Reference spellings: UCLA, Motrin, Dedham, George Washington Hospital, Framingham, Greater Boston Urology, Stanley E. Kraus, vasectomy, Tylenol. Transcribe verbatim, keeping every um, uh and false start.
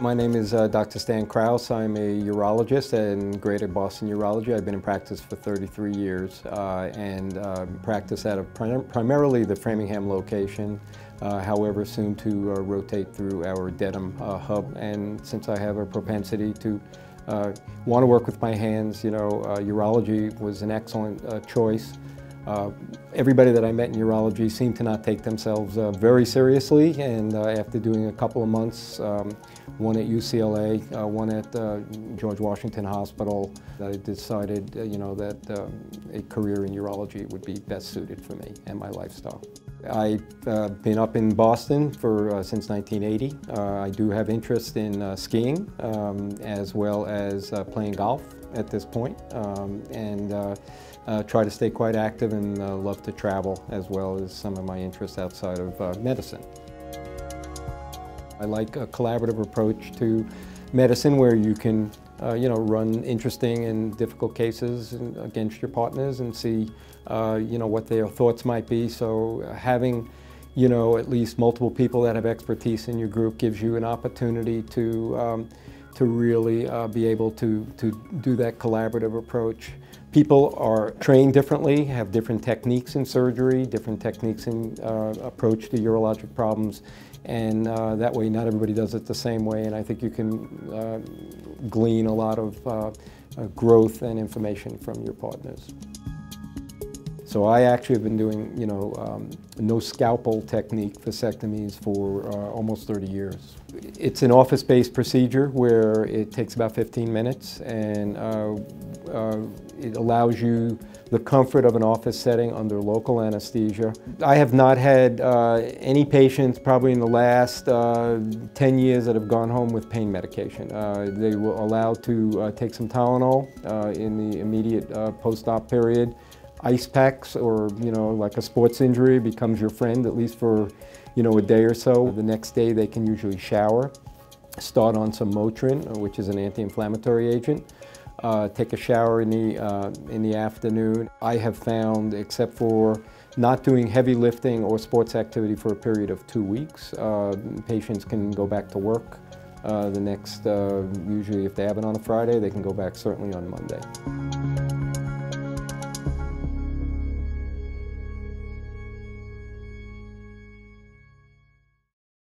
My name is uh, Doctor Stan Kraus. I'm a urologist in Greater Boston Urology. I've been in practice for thirty-three years uh, and uh, practice out of prim primarily the Framingham location, uh, however soon to uh, rotate through our Dedham uh, hub. And since I have a propensity to uh, want to work with my hands, you know, uh, urology was an excellent uh, choice. Uh, everybody that I met in urology seemed to not take themselves uh, very seriously, and uh, after doing a couple of months, um, one at U C L A, uh, one at uh, George Washington Hospital, I decided uh, you know, that uh, a career in urology would be best suited for me and my lifestyle. I've uh, been up in Boston for, uh, since nineteen eighty. Uh, I do have interest in uh, skiing um, as well as uh, playing golf at this point, um, and uh, uh, try to stay quite active and uh, love to travel, as well as some of my interests outside of uh, medicine. I like a collaborative approach to medicine where you can Uh, you know, run interesting and difficult cases and against your partners and see, uh, you know, what their thoughts might be. So uh, having, you know, at least multiple people that have expertise in your group gives you an opportunity to, um, to really uh, be able to, to do that collaborative approach. People are trained differently, have different techniques in surgery, different techniques in uh, approach to urologic problems, and uh, that way not everybody does it the same way, and I think you can uh, glean a lot of uh, growth and information from your partners. So I actually have been doing, you know, um, no scalpel technique vasectomies for uh, almost thirty years. It's an office-based procedure where it takes about fifteen minutes, and uh, uh, it allows you the comfort of an office setting under local anesthesia. I have not had uh, any patients probably in the last uh, ten years that have gone home with pain medication. Uh, they were allowed to uh, take some Tylenol uh, in the immediate uh, post-op period. Ice packs, or, you know, like a sports injury becomes your friend, at least for, you know, a day or so. The next day they can usually shower, start on some Motrin, which is an anti-inflammatory agent, uh, take a shower in the, uh, in the afternoon. I have found, except for not doing heavy lifting or sports activity for a period of two weeks, uh, patients can go back to work uh, the next, uh, usually if they have it on a Friday, they can go back certainly on Monday.